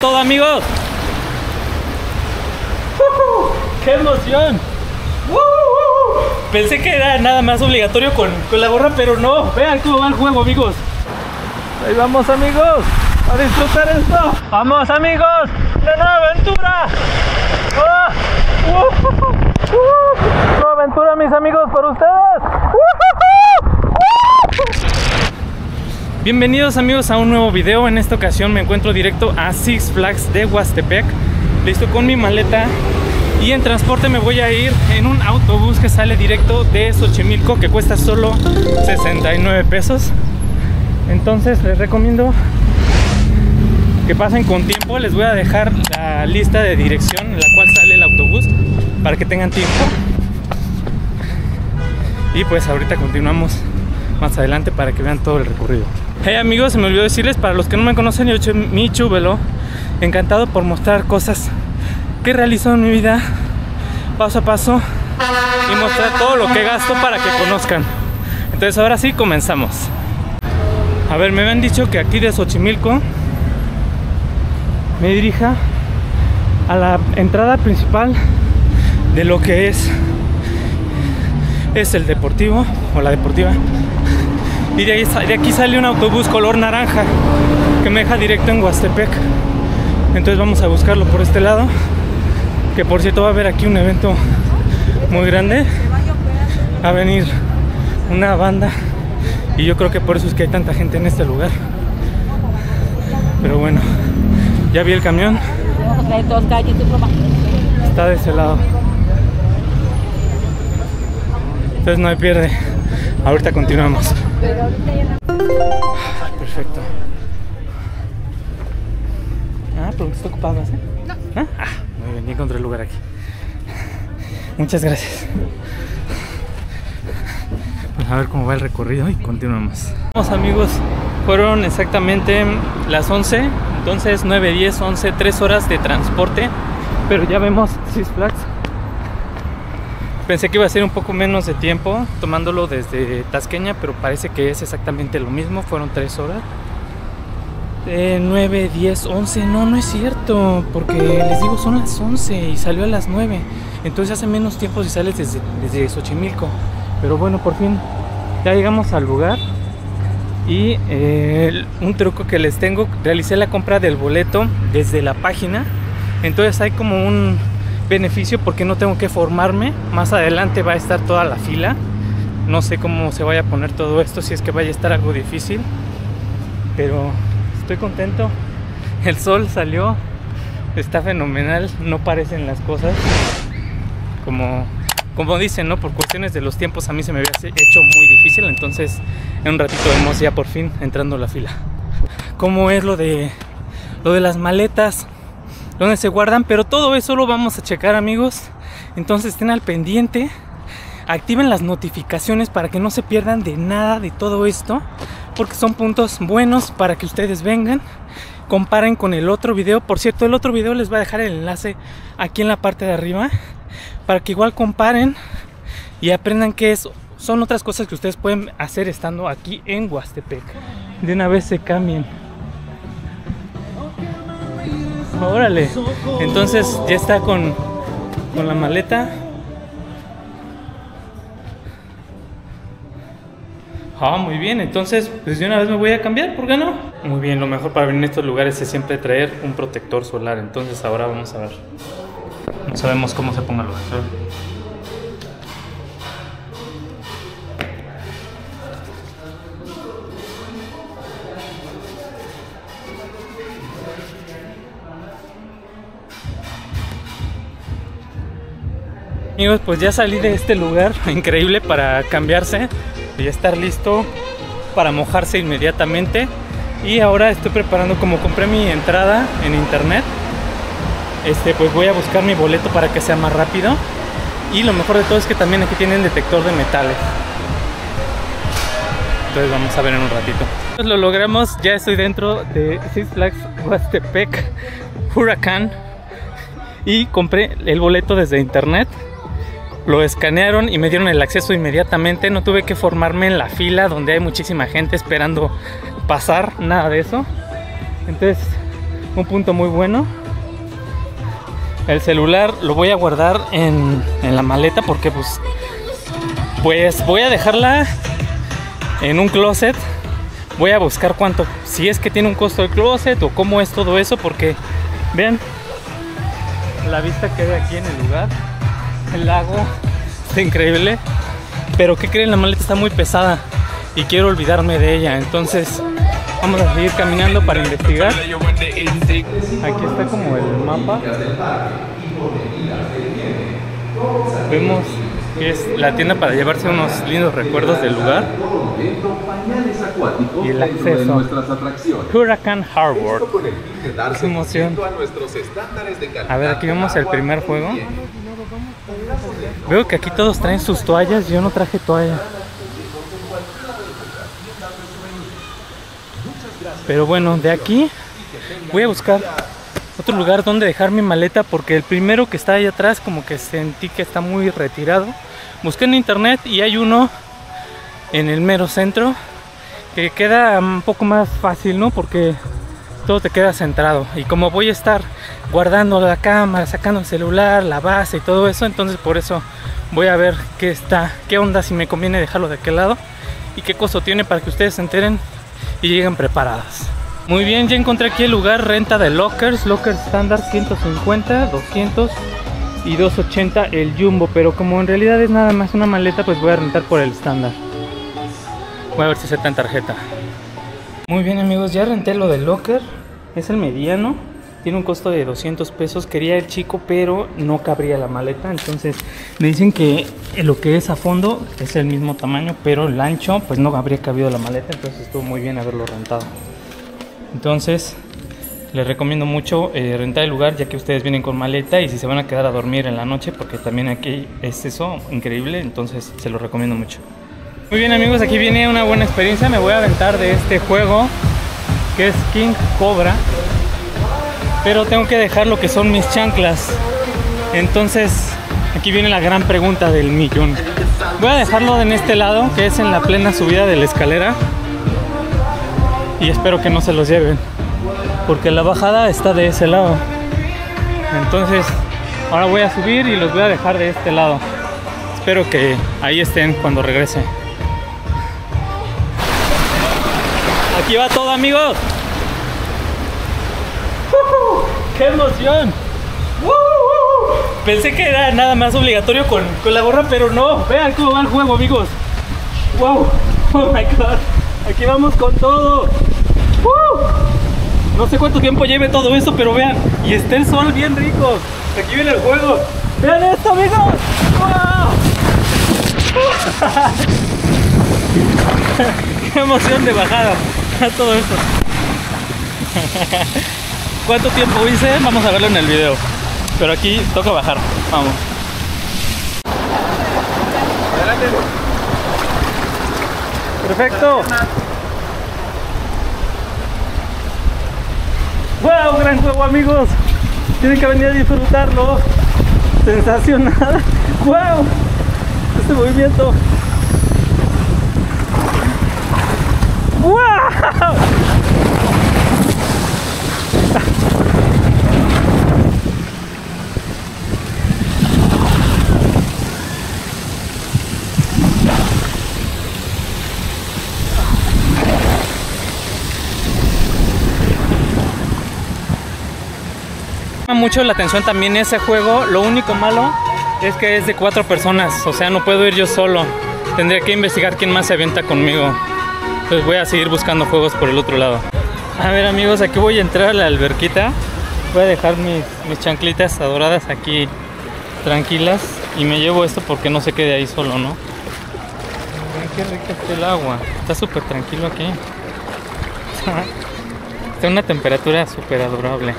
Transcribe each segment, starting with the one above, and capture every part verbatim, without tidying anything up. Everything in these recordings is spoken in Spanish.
Todo, amigos. Uh-huh. ¡Qué emoción! Uh-huh. Pensé que era nada más obligatorio con, con la gorra, pero no. Vean cómo va el juego, amigos. Ahí vamos, amigos, a disfrutar esto. Vamos, amigos, de nueva aventura. Oh. Uh-huh. Uh-huh. Nueva aventura, mis amigos, por ustedes. Uh-huh. Uh-huh. Bienvenidos, amigos, a un nuevo video. En esta ocasión me encuentro directo a Six Flags de Oaxtepec. Listo con mi maleta. Y en transporte me voy a ir en un autobús que sale directo de Xochimilco, que cuesta solo sesenta y nueve pesos. Entonces les recomiendo que pasen con tiempo. Les voy a dejar la lista de dirección en la cual sale el autobús para que tengan tiempo. Y pues ahorita continuamos más adelante para que vean todo el recorrido. Hey, amigos, se me olvidó decirles, para los que no me conocen, yo soy Michubelo, encantado por mostrar cosas que realizo en mi vida paso a paso y mostrar todo lo que gasto para que conozcan. Entonces ahora sí, comenzamos. A ver, me habían dicho que aquí de Xochimilco me dirija a la entrada principal de lo que es es el deportivo o la deportiva. Y de, ahí, de aquí sale un autobús color naranja que me deja directo en Oaxtepec. Entonces vamos a buscarlo por este lado. Que por cierto va a haber aquí un evento muy grande. Va a venir una banda. Y yo creo que por eso es que hay tanta gente en este lugar. Pero bueno, ya vi el camión. Está de ese lado. Entonces no hay pierde. Ahorita continuamos. Ay, perfecto. Ah, pero está ocupado, ¿sí? No. ¿Ah? Ah, muy bien, ya encontré el lugar aquí. Muchas gracias. Pues a ver cómo va el recorrido y continuamos. Vamos, amigos, fueron exactamente las once, entonces nueve, diez, once, tres horas de transporte. Pero ya vemos Six Flags. Pensé que iba a ser un poco menos de tiempo tomándolo desde Tasqueña, pero parece que es exactamente lo mismo. Fueron tres horas. Eh, nueve, diez, once. No, no es cierto, porque les digo, son las once y salió a las nueve. Entonces hace menos tiempo si sales desde, desde Xochimilco. Pero bueno, por fin ya llegamos al lugar. Y eh, un truco que les tengo: realicé la compra del boleto desde la página. Entonces hay como un beneficio porque no tengo que formarme. Más adelante va a estar toda la fila. No sé cómo se vaya a poner todo esto, si es que vaya a estar algo difícil, pero estoy contento. El sol salió, está fenomenal. No parecen las cosas como, como dicen, ¿no? Por cuestiones de los tiempos a mí se me había hecho muy difícil. Entonces en un ratito vemos ya por fin entrando a la fila. ¿Cómo es lo de lo de las maletas? Donde se guardan, pero todo eso lo vamos a checar, amigos. Entonces estén al pendiente, activen las notificaciones para que no se pierdan de nada de todo esto, porque son puntos buenos para que ustedes vengan, comparen con el otro video. Por cierto, el otro video les voy a dejar el enlace aquí en la parte de arriba para que igual comparen y aprendan qué es, son otras cosas que ustedes pueden hacer estando aquí en Oaxtepec. De una vez se cambien. Órale, entonces ya está con, con la maleta. Ah, muy bien, entonces pues de una vez me voy a cambiar, ¿por qué no? Muy bien, lo mejor para venir a estos lugares es siempre traer un protector solar. Entonces ahora vamos a ver. No sabemos cómo se ponga el protector. Amigos, pues ya salí de este lugar increíble para cambiarse y estar listo para mojarse inmediatamente. Y ahora estoy preparando, como compré mi entrada en internet, este, pues voy a buscar mi boleto para que sea más rápido. Y lo mejor de todo es que también aquí tienen detector de metales. Entonces vamos a ver en un ratito. Pues lo logramos, ya estoy dentro de Six Flags Oaxtepec Huracán. Y compré el boleto desde internet. Lo escanearon y me dieron el acceso inmediatamente. No tuve que formarme en la fila donde hay muchísima gente esperando pasar, nada de eso. Entonces, un punto muy bueno. El celular lo voy a guardar en, en la maleta porque pues, pues voy a dejarla en un closet. Voy a buscar cuánto, si es que tiene un costo el closet o cómo es todo eso, porque vean la vista que hay aquí en el lugar, el lago, está increíble. Pero ¿qué creen? La maleta está muy pesada y quiero olvidarme de ella, entonces vamos a seguir caminando para investigar. Aquí está como el mapa. Vemos que es la tienda para llevarse unos lindos recuerdos del lugar. Y el acceso Hurricane Harbor. ¡Qué emoción! A ver, aquí vemos el primer juego. Veo que aquí todos traen sus toallas, yo no traje toalla. Pero bueno, de aquí voy a buscar otro lugar donde dejar mi maleta, porque el primero que está ahí atrás como que sentí que está muy retirado. Busqué en internet y hay uno en el mero centro que queda un poco más fácil, ¿no? Porque todo te queda centrado, y como voy a estar guardando la cámara, sacando el celular, la base y todo eso, entonces por eso voy a ver qué está, qué onda, si me conviene dejarlo de aquel lado y qué costo tiene, para que ustedes se enteren y lleguen preparadas. Muy bien, ya encontré aquí el lugar, renta de lockers, lockers estándar ciento cincuenta, doscientos y doscientos ochenta el jumbo, pero como en realidad es nada más una maleta, pues voy a rentar por el estándar. Voy a ver si aceptan tarjeta. Muy bien amigos, ya renté lo del locker, es el mediano, tiene un costo de doscientos pesos, quería el chico pero no cabría la maleta, entonces me dicen que lo que es a fondo es el mismo tamaño, pero el ancho pues no habría cabido la maleta, entonces estuvo muy bien haberlo rentado. Entonces les recomiendo mucho eh, rentar el lugar, ya que ustedes vienen con maleta y si se van a quedar a dormir en la noche, porque también aquí es eso, increíble, entonces se lo recomiendo mucho. Muy bien amigos, aquí viene una buena experiencia, me voy a aventar de este juego que es King Cobra, pero tengo que dejar lo que son mis chanclas, entonces aquí viene la gran pregunta del millón. Voy a dejarlo en este lado que es en la plena subida de la escalera, y espero que no se los lleven, porque la bajada está de ese lado. Entonces ahora voy a subir y los voy a dejar de este lado. Espero que ahí estén cuando regrese. Aquí va todo amigos. ¡Qué emoción! Pensé que era nada más obligatorio con, con la gorra, pero no. Vean cómo va el juego amigos. Wow, oh my god. Aquí vamos con todo. ¡Uh! No sé cuánto tiempo lleve todo esto, pero vean. Y está el sol bien rico. Aquí viene el juego. Vean esto, amigos. ¡Wow! ¡Qué emoción de bajada! Todo esto. ¿Cuánto tiempo hice? Vamos a verlo en el video. Pero aquí toca bajar. Vamos. Adelante. Perfecto. Wow, gran juego amigos. Tienen que venir a disfrutarlo. Sensacional. Wow. Este movimiento. Wow. Mucho la atención también ese juego. Lo único malo es que es de cuatro personas, o sea no puedo ir yo solo, tendría que investigar quién más se avienta conmigo, pues voy a seguir buscando juegos por el otro lado. A ver amigos, aquí voy a entrar a la alberquita, voy a dejar mis, mis chanclitas adoradas aquí tranquilas y me llevo esto porque no se quede ahí solo, ¿no? Miren qué rica está el agua, está súper tranquilo aquí, está una temperatura súper adorable.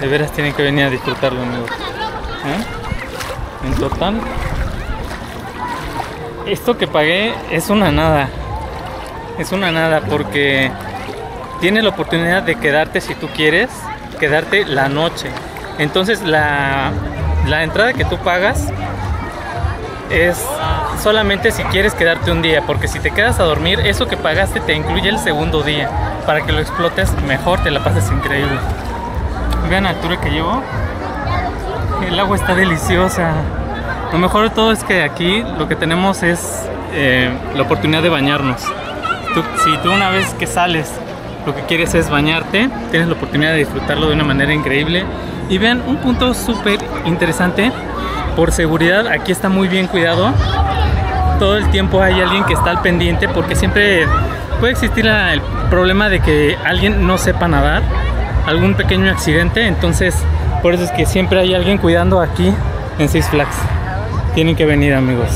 De veras tienen que venir a disfrutarlo amigos, ¿eh? En total esto que pagué es una nada, es una nada, porque tienes la oportunidad de quedarte, si tú quieres quedarte la noche, entonces la, la entrada que tú pagas es solamente si quieres quedarte un día, porque si te quedas a dormir, eso que pagaste te incluye el segundo día. Para que lo explotes mejor, te la pases increíble. Vean la altura que llevo. El agua está deliciosa. Lo mejor de todo es que aquí lo que tenemos es eh, la oportunidad de bañarnos. Tú, si tú una vez que sales lo que quieres es bañarte, tienes la oportunidad de disfrutarlo de una manera increíble. Y vean, un punto súper interesante, por seguridad aquí está muy bien cuidado. Todo el tiempo hay alguien que está al pendiente, porque siempre puede existir el problema de que alguien no sepa nadar, algún pequeño accidente. Entonces por eso es que siempre hay alguien cuidando aquí en Six Flags. Tienen que venir, amigos,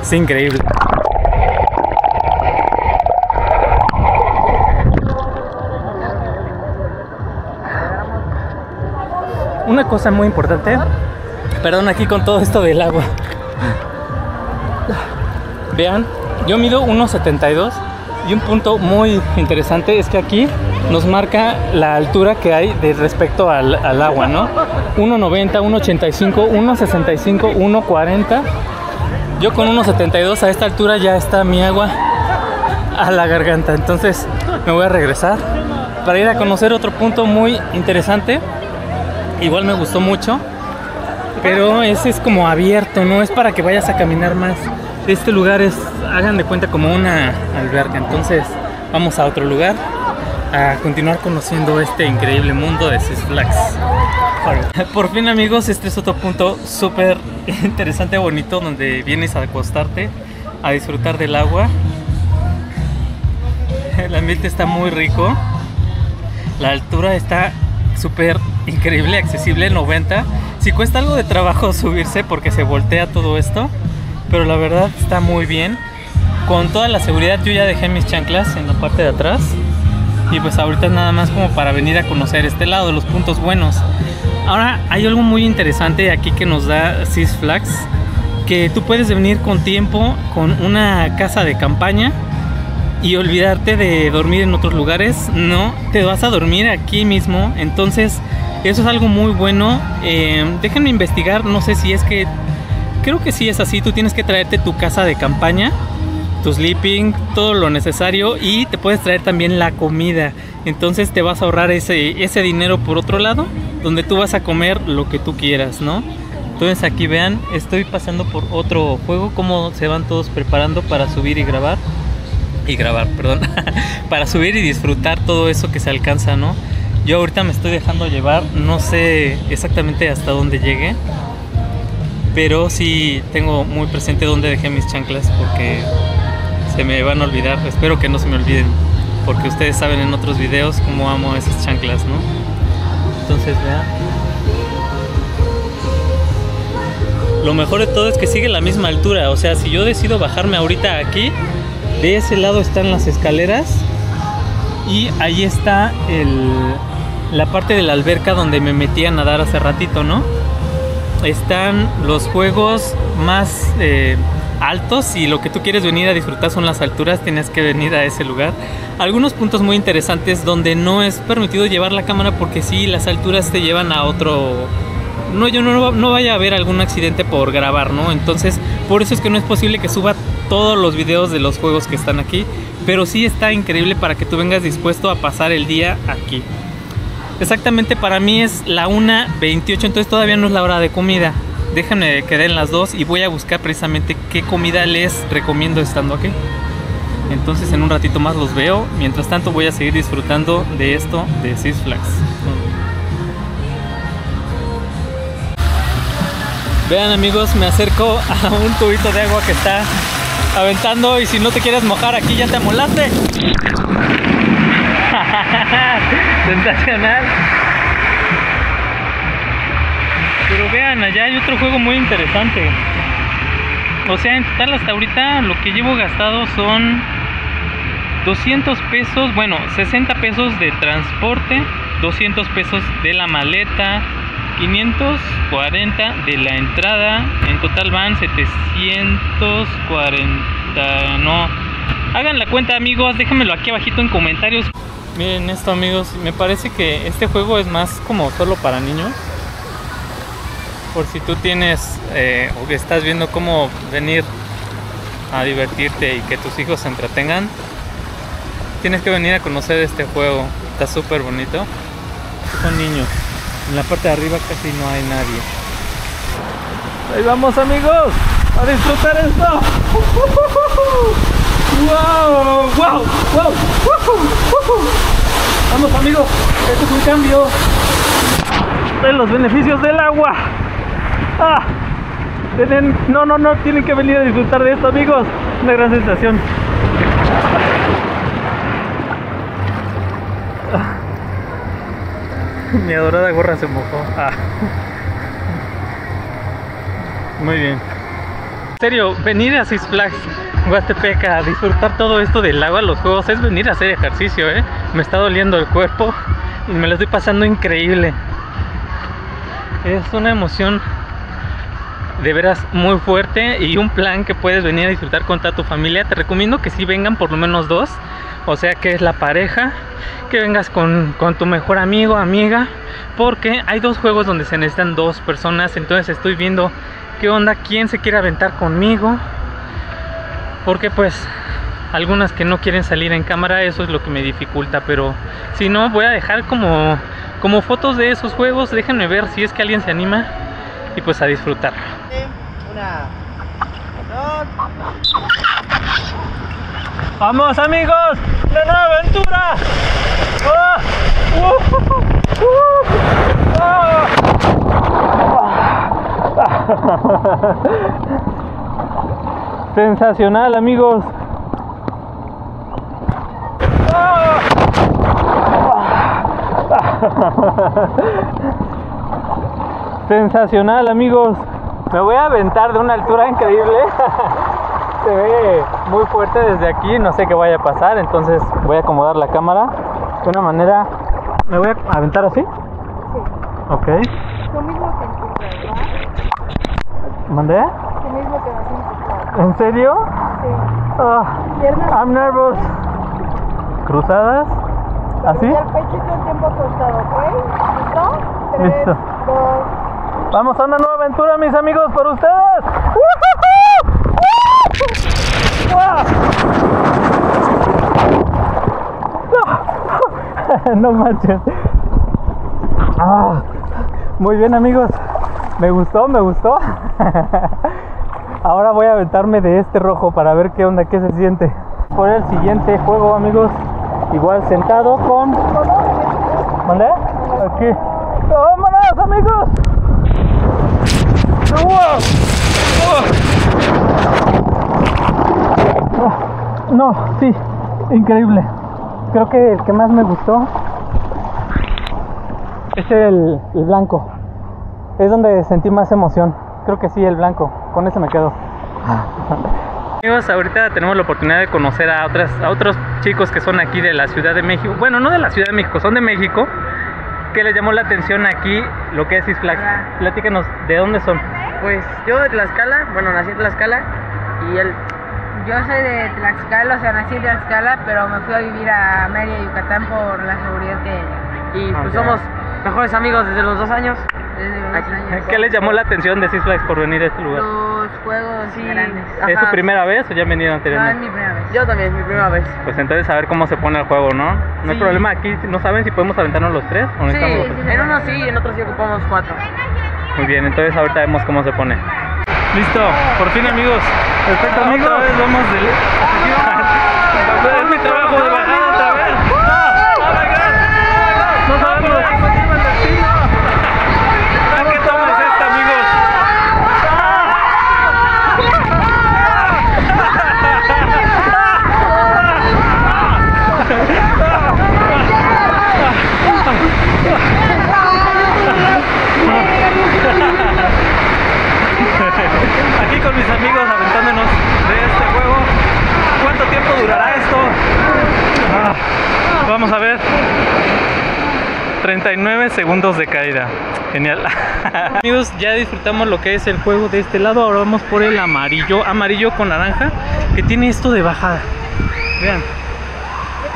es increíble. Una cosa muy importante, perdón, aquí con todo esto del agua. Vean, yo mido uno setenta y dos y un punto muy interesante es que aquí nos marca la altura que hay de respecto al, al agua, ¿no? uno noventa, uno ochenta y cinco, uno sesenta y cinco, uno cuarenta. Yo con uno setenta y dos a esta altura ya está mi agua a la garganta. Entonces me voy a regresar para ir a conocer otro punto muy interesante. Igual me gustó mucho, pero ese es como abierto, no es para que vayas a caminar más. Este lugar es, hagan de cuenta, como una alberca. Entonces vamos a otro lugar a continuar conociendo este increíble mundo de Six Flags. Por fin, amigos, este es otro punto súper interesante, bonito, donde vienes a acostarte, a disfrutar del agua. El ambiente está muy rico. La altura está súper increíble, accesible, noventa. Si cuesta algo de trabajo subirse porque se voltea todo esto, pero la verdad está muy bien. Con toda la seguridad, yo ya dejé mis chanclas en la parte de atrás. Y pues ahorita es nada más como para venir a conocer este lado, los puntos buenos. Ahora hay algo muy interesante aquí que nos da Six Flags, que tú puedes venir con tiempo, con una casa de campaña, y olvidarte de dormir en otros lugares. No, te vas a dormir aquí mismo. Entonces eso es algo muy bueno. Eh, déjenme investigar, no sé si es que... Creo que sí es así, tú tienes que traerte tu casa de campaña, tu sleeping, todo lo necesario, y te puedes traer también la comida. Entonces te vas a ahorrar ese, ese dinero por otro lado, donde tú vas a comer lo que tú quieras, ¿no? Entonces aquí vean, estoy pasando por otro juego, cómo se van todos preparando para subir y grabar. Y grabar, perdón. Para subir y disfrutar todo eso que se alcanza, ¿no? Yo ahorita me estoy dejando llevar, no sé exactamente hasta dónde llegué, pero sí tengo muy presente dónde dejé mis chanclas, porque se me van a olvidar. Espero que no se me olviden, porque ustedes saben en otros videos cómo amo esas chanclas, ¿no? Entonces vean, lo mejor de todo es que sigue la misma altura. O sea, si yo decido bajarme ahorita aquí, de ese lado están las escaleras, y ahí está el, la parte de la alberca donde me metí a nadar hace ratito, ¿no? Están los juegos más eh, altos. Si lo que tú quieres venir a disfrutar son las alturas, tienes que venir a ese lugar. Algunos puntos muy interesantes donde no es permitido llevar la cámara, porque sí, las alturas te llevan a otro... No, yo no, no vaya a haber algún accidente por grabar, ¿no? Entonces por eso es que no es posible que suba todos los videos de los juegos que están aquí, pero sí está increíble para que tú vengas dispuesto a pasar el día aquí. Exactamente, para mí es la una veintiocho, entonces todavía no es la hora de comida. Déjenme que den las dos y voy a buscar precisamente qué comida les recomiendo estando aquí. Entonces en un ratito más los veo. Mientras tanto voy a seguir disfrutando de esto de Six Flags. Vean, amigos, me acerco a un tubito de agua que está aventando, y si no te quieres mojar aquí ya te amolaste. Sensacional. Pero vean, allá hay otro juego muy interesante. O sea, en total hasta ahorita lo que llevo gastado son doscientos pesos. Bueno, sesenta pesos de transporte, doscientos pesos de la maleta, quinientos cuarenta de la entrada. En total van setecientos cuarenta. No, hagan la cuenta, amigos, déjenmelo aquí abajito en comentarios. Miren esto, amigos, me parece que este juego es más como solo para niños. Por si tú tienes eh, o que estás viendo cómo venir a divertirte y que tus hijos se entretengan, tienes que venir a conocer este juego. Está súper bonito. Son niños. En la parte de arriba casi no hay nadie. Ahí vamos, amigos, a disfrutar esto. ¡Wow! ¡Wow! ¡Wow! Vamos, amigos, esto es un cambio de los beneficios del agua. ¡Ah! Tienen, no, no, no, tienen que venir a disfrutar de esto, amigos. Una gran sensación. Mi adorada gorra se mojó. Ah. Muy bien. En serio, venir a Six Flags Oaxtepec a disfrutar todo esto del agua, los juegos, es venir a hacer ejercicio, ¿eh? Me está doliendo el cuerpo y me lo estoy pasando increíble. Es una emoción de veras muy fuerte y un plan que puedes venir a disfrutar con toda tu familia. Te recomiendo que si sí vengan por lo menos dos. O sea, que es la pareja, que vengas con, con tu mejor amigo, amiga, porque hay dos juegos donde se necesitan dos personas. Entonces estoy viendo qué onda, quién se quiere aventar conmigo, porque pues algunas que no quieren salir en cámara, eso es lo que me dificulta. Pero si no, voy a dejar como, como fotos de esos juegos. Déjenme ver si es que alguien se anima y pues a disfrutar. Una, dos. Vamos, amigos, una nueva aventura. ¡Oh! ¡Uh! ¡Uh! ¡Oh! Sensacional, amigos. Sensacional, amigos. Me voy a aventar de una altura increíble. Se ve muy fuerte desde aquí, no sé qué vaya a pasar, entonces voy a acomodar la cámara de una manera. ¿Me voy a aventar así? Sí. Ok. Lo mismo que en tu casa, ¿verdad? ¿Mandé? Lo mismo que vas en tu casa. ¿En serio? Sí. Oh, I'm nervous. ¿Cruzadas? ¿Así? El pecho y todo el tiempo cruzado, ¿ok? ¿Listo? Tres, Listo. dos. Vamos a una nueva aventura, mis amigos, por ustedes. No manches. Ah, muy bien, amigos. Me gustó, me gustó. Ahora voy a aventarme de este rojo para ver qué onda, qué se siente. Por el siguiente juego, amigos. Igual sentado con... ¿Vale? Aquí. ¡Vámonos, amigos! No, no, sí. Increíble. Creo que el que más me gustó es el, el blanco. Es donde sentí más emoción. Creo que sí, el blanco. Con ese me quedo. Amigos, ahorita tenemos la oportunidad de conocer a, otras, a otros chicos que son aquí de la Ciudad de México. Bueno, no de la Ciudad de México, son de México. Que les llamó la atención aquí lo que es Six Flags. Hola. Platícanos, ¿de dónde son? Pues yo de Tlaxcala, bueno, nací en Tlaxcala. Y él... Yo soy de Tlaxcala, o sea, nací en Tlaxcala, pero me fui a vivir a Mérida, Yucatán, por la seguridad que... Y pues okay. Somos mejores amigos desde los dos años. Desde los dos años. ¿Qué les llamó la atención de Six Flags por venir a este lugar? Los juegos, sí, grandes. ¿Es Ajá. su primera vez o ya han venido anteriormente? No, es mi primera vez. Yo también, es mi primera vez. Pues entonces a ver cómo se pone el juego, ¿no? No sí. hay problema, aquí no saben si podemos aventarnos los tres o no. Sí, sí, en uno sí, en otro sí ocupamos cuatro. Muy bien, entonces ahorita vemos cómo se pone. Listo, por fin, amigos. Perfecto, amigos. Otra vez vamos de... Es mi trabajo de bajada otra vez. ¡Oh, my God! ¡No sabemos de cómo lleva el destino! ¿A qué tomas esta, amigos? Aquí con mis amigos aventándonos de este juego. ¿Cuánto tiempo durará esto? Ah, vamos a ver. treinta y nueve segundos de caída. Genial. Amigos, ya disfrutamos lo que es el juego de este lado. Ahora vamos por el amarillo. Amarillo con naranja, que tiene esto de bajada. Vean.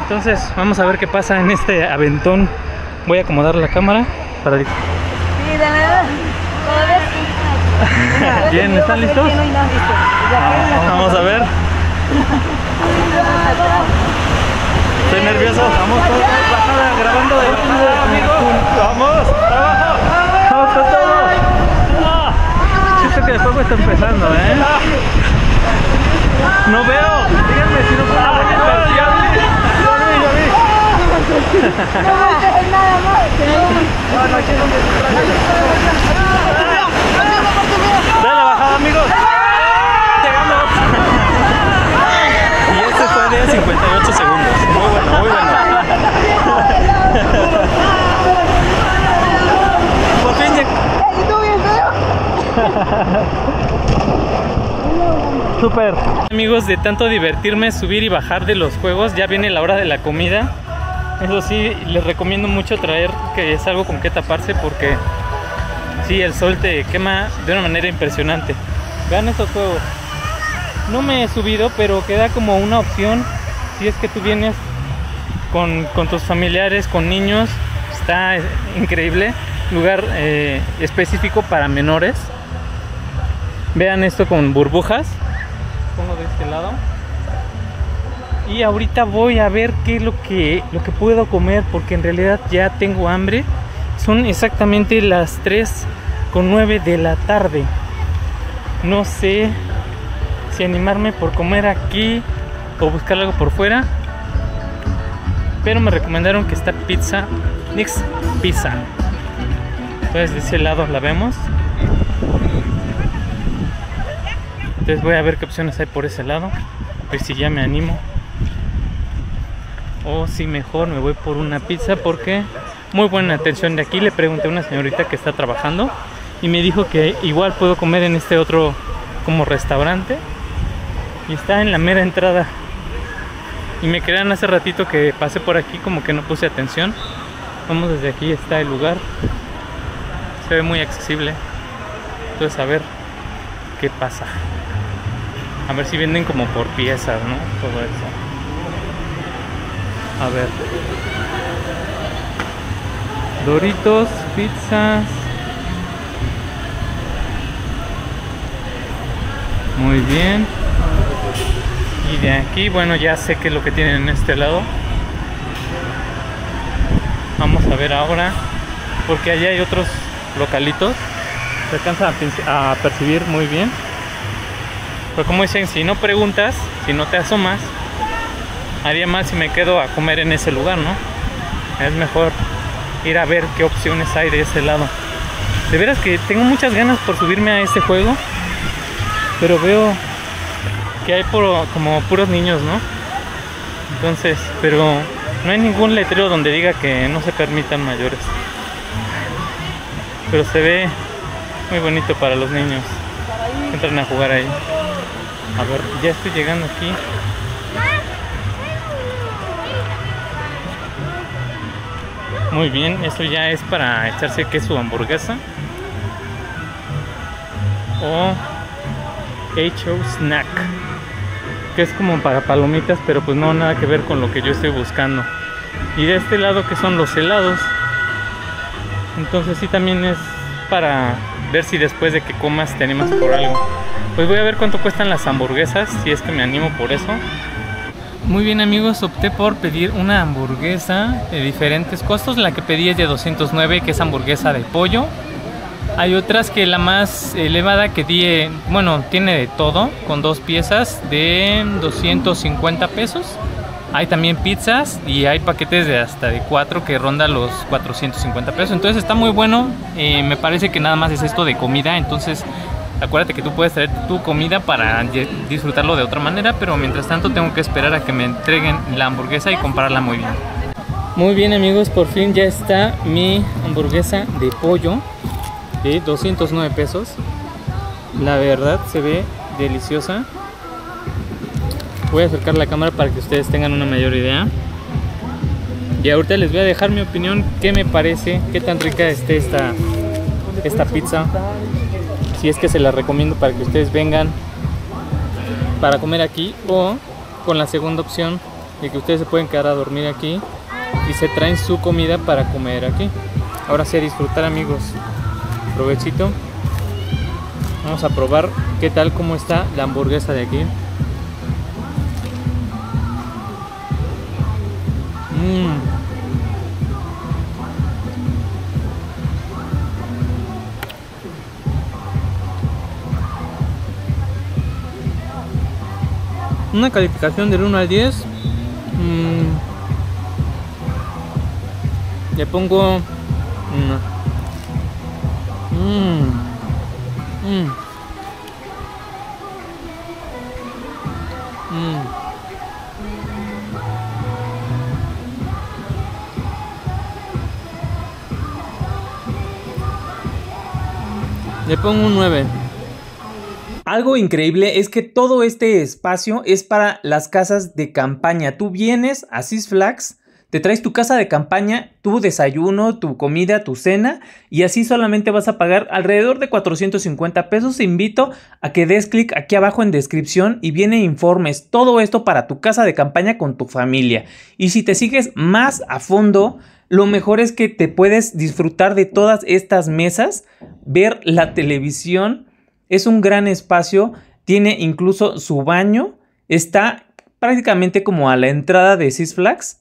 Entonces vamos a ver qué pasa en este aventón. Voy a acomodar la cámara para... Sí, de nada. Bien, ¿están listos? Vamos a ver. Estoy nervioso. Vamos todos bajada, grabando de bajada, amigos. Vamos, abajo. Vamos con todo. Siento que el fuego está empezando, ¿eh? No veo. Díganme si no puedo ver el ya vi. Ya vi, ya vi. No, no quiero que se la bajada, amigos. cincuenta y ocho segundos, muy bueno, muy bueno. Por fin llegó. Super. Amigos, de tanto divertirme, subir y bajar de los juegos, ya viene la hora de la comida. Eso sí, les recomiendo mucho traer, que es algo con que taparse, porque sí, el sol te quema de una manera impresionante. Vean estos juegos. No me he subido, pero queda como una opción si es que tú vienes con, con tus familiares, con niños. Está increíble, lugar eh, específico para menores. Vean esto con burbujas. Pongo de este lado. Y ahorita voy a ver qué es lo que, lo que puedo comer, porque en realidad ya tengo hambre. Son exactamente las tres con nueve de la tarde. No sé si animarme por comer aquí o buscar algo por fuera, pero me recomendaron que está pizza Nick's Pizza. Entonces de ese lado la vemos. Entonces voy a ver qué opciones hay por ese lado, a ver si ya me animo o si mejor me voy por una pizza, porque muy buena atención de aquí. Le pregunté a una señorita que está trabajando y me dijo que igual puedo comer en este otro como restaurante. Y está en la mera entrada. Y me crean, hace ratito que pasé por aquí como que no puse atención. Vamos desde aquí, está el lugar. Se ve muy accesible. Entonces a ver qué pasa. A ver si venden como por piezas, ¿no? Todo eso. A ver. Doritos, pizzas. Muy bien. Y de aquí, bueno, ya sé qué es lo que tienen en este lado. Vamos a ver ahora, porque allá hay otros localitos. Se alcanza a, a percibir muy bien. Pero como dicen, si no preguntas, si no te asomas, haría mal si me quedo a comer en ese lugar, ¿no? Es mejor ir a ver qué opciones hay de ese lado. De veras que tengo muchas ganas por subirme a este juego, pero veo que hay puro, como puros niños, ¿no? Entonces, pero no hay ningún letrero donde diga que no se permitan mayores. Pero se ve muy bonito para los niños que entran a jugar ahí. A ver, ya estoy llegando aquí. Muy bien, esto ya es para echarse queso o hamburguesa. O... H O Snack, que es como para palomitas, pero pues no, nada que ver con lo que yo estoy buscando. Y de este lado que son los helados. Entonces sí, también es para ver si después de que comas te animas por algo. Pues voy a ver cuánto cuestan las hamburguesas, si es que me animo por eso. Muy bien, amigos, opté por pedir una hamburguesa de diferentes costos. La que pedí es de doscientos nueve, que es hamburguesa de pollo. Hay otras que la más elevada que tiene, bueno, tiene de todo, con dos piezas de doscientos cincuenta pesos. Hay también pizzas y hay paquetes de hasta de cuatro que ronda los cuatrocientos cincuenta pesos. Entonces está muy bueno. Eh, me parece que nada más es esto de comida. Entonces acuérdate que tú puedes traer tu comida para disfrutarlo de otra manera, pero mientras tanto tengo que esperar a que me entreguen la hamburguesa y comprarla muy bien. Muy bien, amigos, por fin ya está mi hamburguesa de pollo. De doscientos nueve pesos. La verdad se ve deliciosa. Voy a acercar la cámara para que ustedes tengan una mayor idea. Y ahorita les voy a dejar mi opinión, qué me parece, qué tan rica esté esta, esta pizza. Si es que se la recomiendo para que ustedes vengan para comer aquí, o con la segunda opción de que ustedes se pueden quedar a dormir aquí y se traen su comida para comer aquí. Ahora sí, a disfrutar, amigos. Provechito. Vamos a probar qué tal, cómo está la hamburguesa de aquí. Mm. Una calificación del uno al diez. Mm. Le pongo una. Mm. Mm. Le pongo un nueve. Algo increíble es que todo este espacio es para las casas de campaña. Tú vienes a Six Flags, te traes tu casa de campaña, tu desayuno, tu comida, tu cena, y así solamente vas a pagar alrededor de cuatrocientos cincuenta pesos. Te invito a que des clic aquí abajo en descripción y viene informes. Todo esto para tu casa de campaña con tu familia. Y si te sigues más a fondo, lo mejor es que te puedes disfrutar de todas estas mesas, ver la televisión. Es un gran espacio, tiene incluso su baño, está prácticamente como a la entrada de Six Flags.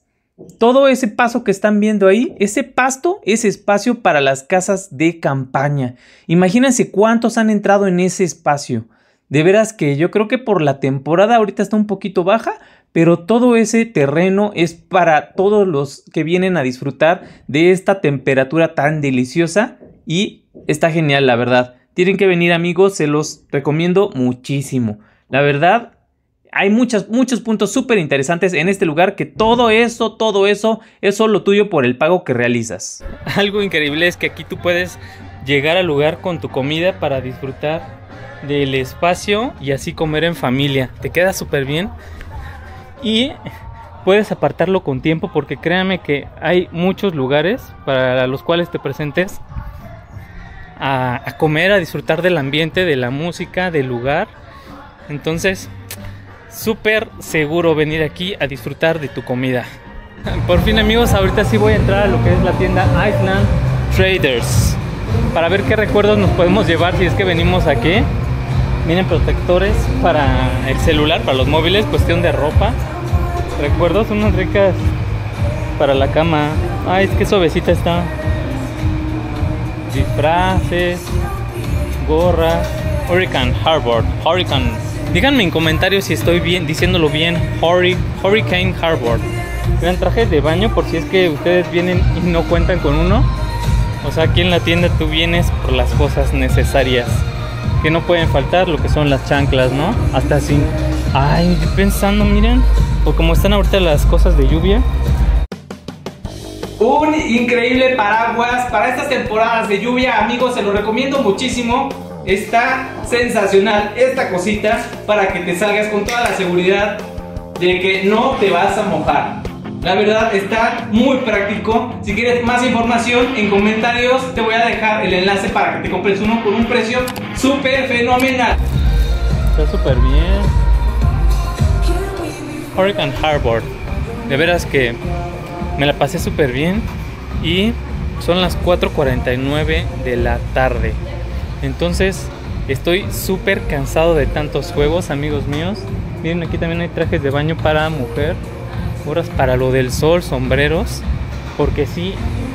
Todo ese paso que están viendo ahí, ese pasto es espacio para las casas de campaña. Imagínense cuántos han entrado en ese espacio. De veras que yo creo que por la temporada ahorita está un poquito baja, pero todo ese terreno es para todos los que vienen a disfrutar de esta temperatura tan deliciosa. Y está genial, la verdad. Tienen que venir, amigos, se los recomiendo muchísimo. La verdad, hay muchas, muchos puntos súper interesantes en este lugar, que todo eso, todo eso es solo tuyo por el pago que realizas. Algo increíble es que aquí tú puedes llegar al lugar con tu comida para disfrutar del espacio y así comer en familia. Te queda súper bien y puedes apartarlo con tiempo, porque créame que hay muchos lugares para los cuales te presentes a, a comer, a disfrutar del ambiente, de la música, del lugar. Entonces, súper seguro venir aquí a disfrutar de tu comida. Por fin, amigos, ahorita sí voy a entrar a lo que es la tienda Island Traders para ver qué recuerdos nos podemos llevar si es que venimos aquí. Miren, protectores para el celular, para los móviles, cuestión de ropa. Recuerdos, unas ricas para la cama. Ay, es que suavecita está. Disfraces, gorras. Hurricane Harbor, Hurricane. Díganme en comentarios si estoy bien diciéndolo bien. Hurricane Harbor. Gran traje de baño, por si es que ustedes vienen y no cuentan con uno. O sea, aquí en la tienda tú vienes por las cosas necesarias que no pueden faltar, lo que son las chanclas, ¿no? Hasta así. Ay, estoy pensando, miren, o como están ahorita las cosas de lluvia. Un increíble paraguas para estas temporadas de lluvia, amigos, se lo recomiendo muchísimo. Está sensacional esta cosita para que te salgas con toda la seguridad de que no te vas a mojar. La verdad está muy práctico. Si quieres más información, en comentarios te voy a dejar el enlace para que te compres uno por un precio súper fenomenal. Está súper bien. Hurricane Harbor. De veras que me la pasé súper bien. Y son las cuatro cuarenta y nueve de la tarde. Entonces estoy súper cansado de tantos juegos, amigos míos. Miren, aquí también hay trajes de baño para mujer, gorras para lo del sol, sombreros, porque sí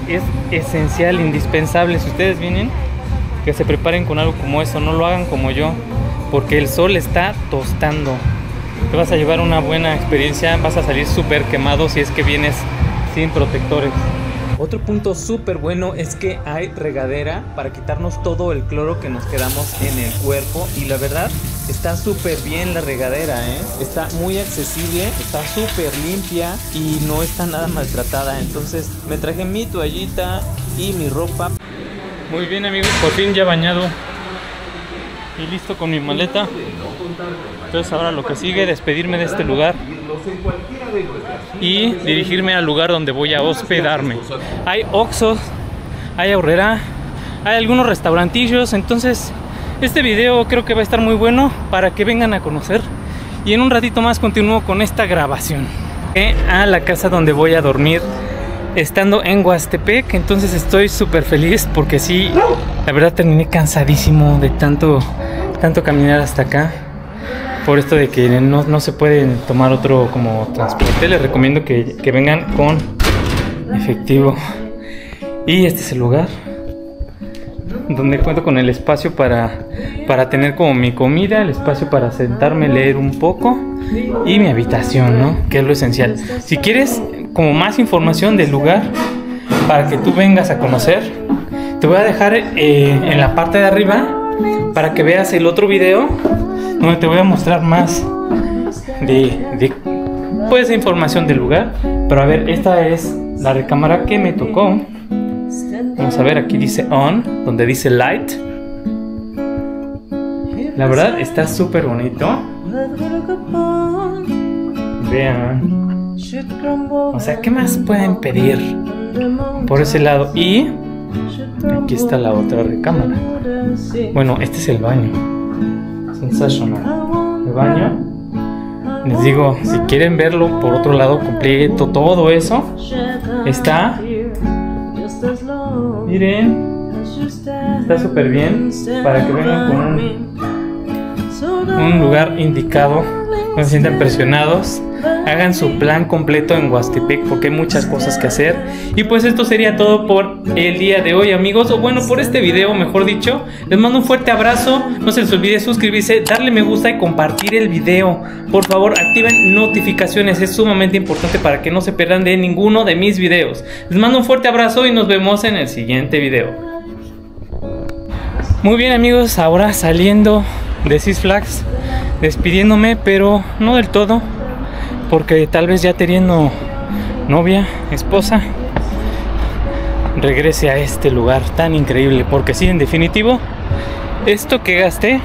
es esencial, indispensable. Si ustedes vienen, que se preparen con algo como eso, no lo hagan como yo, porque el sol está tostando. Te vas a llevar una buena experiencia, vas a salir súper quemado si es que vienes sin protectores. Otro punto súper bueno es que hay regadera para quitarnos todo el cloro que nos quedamos en el cuerpo. Y la verdad, está súper bien la regadera, ¿eh? Está muy accesible, está súper limpia y no está nada maltratada. Entonces me traje mi toallita y mi ropa. Muy bien, amigos, por fin ya bañado y listo con mi maleta. Entonces ahora lo que sigue es despedirme de este lugar y dirigirme al lugar donde voy a hospedarme. Hay Oxxos, hay Aurrera, hay algunos restaurantillos. Entonces este video creo que va a estar muy bueno para que vengan a conocer. Y en un ratito más continúo con esta grabación. A la casa donde voy a dormir, estando en Oaxtepec. Entonces estoy súper feliz porque sí, la verdad terminé cansadísimo de tanto, tanto caminar hasta acá. por esto de que no, no se pueden tomar otro como transporte, les recomiendo que, que vengan con efectivo. Y este es el lugar donde cuento con el espacio para, para tener como mi comida, el espacio para sentarme, leer un poco y mi habitación, ¿no? Que es lo esencial. Si quieres como más información del lugar para que tú vengas a conocer, te voy a dejar eh, en la parte de arriba para que veas el otro video donde te voy a mostrar más de, de pues, información del lugar. Pero a ver, esta es la recámara que me tocó. Vamos a ver, aquí dice on, donde dice light. La verdad está súper bonito. Vean. O sea, ¿qué más pueden pedir por ese lado? Y aquí está la otra recámara. Bueno, este es el baño. Sensacional. El baño. Les digo, si quieren verlo por otro lado completo, todo eso está... Miren, está súper bien para que vengan con un, un lugar indicado, no se sientan presionados, hagan su plan completo en Oaxtepec porque hay muchas cosas que hacer. Y pues esto sería todo por el día de hoy, amigos, o bueno, por este video mejor dicho. Les mando un fuerte abrazo, no se les olvide suscribirse, darle me gusta y compartir el video. Por favor, activen notificaciones, es sumamente importante para que no se pierdan de ninguno de mis videos. Les mando un fuerte abrazo y nos vemos en el siguiente video. Muy bien, amigos, ahora saliendo de Six Flags, despidiéndome, pero no del todo, porque tal vez ya teniendo novia, esposa, regrese a este lugar tan increíble, porque sí, en definitivo, esto que gasté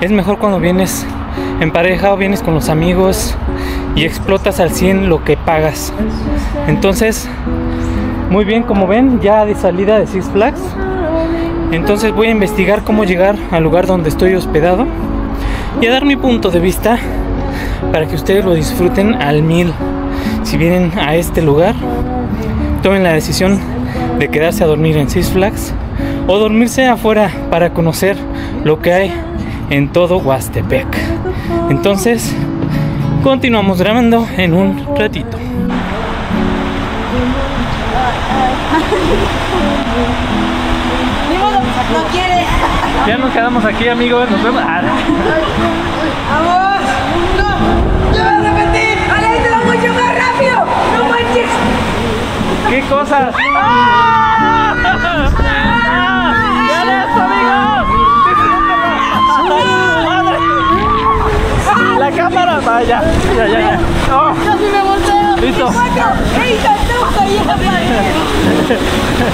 es mejor cuando vienes en pareja o vienes con los amigos y explotas al cien lo que pagas. Entonces, muy bien, como ven, ya de salida de Six Flags. Entonces voy a investigar cómo llegar al lugar donde estoy hospedado y a dar mi punto de vista para que ustedes lo disfruten al mil. Si vienen a este lugar, tomen la decisión de quedarse a dormir en Six Flags o dormirse afuera para conocer lo que hay en todo Oaxtepec. Entonces, continuamos grabando en un ratito. No quiere. Ya nos quedamos aquí, amigos. Nos vemos. ¡Vamos! ¡No! ¡Lo vas a repetir! ¡Ahora va mucho más rápido! ¡No manches! ¡Qué cosas! ¡Ah! ¡Ya les, amigos! ¡La cámara! ¡Vaya! ¡Ya, ya, ya! ¡Oh! ¡Casi me volteo! ¡Listo! ¡Ey, tanto! ¡Ya,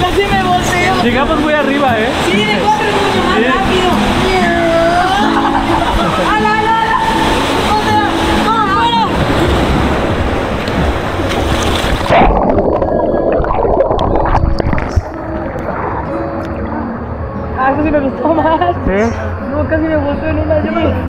casi me volteo! Llegamos muy arriba, ¿eh? Sí, de cuatro es mucho más rápido. ¡Ala, ala, ala! ¡Otra! ¡Vamos, fuera! Ah, eso sí me gustó más. ¿Sí? No, casi me gustó en una. Yo me...